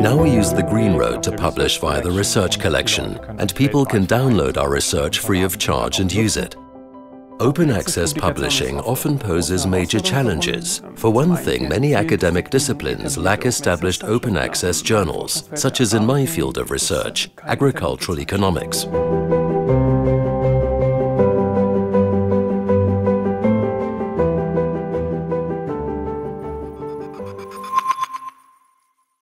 Now we use the Green Road to publish via the Research Collection, and people can download our research free of charge and use it. Open access publishing often poses major challenges. For one thing, many academic disciplines lack established open access journals, such as in my field of research, agricultural economics.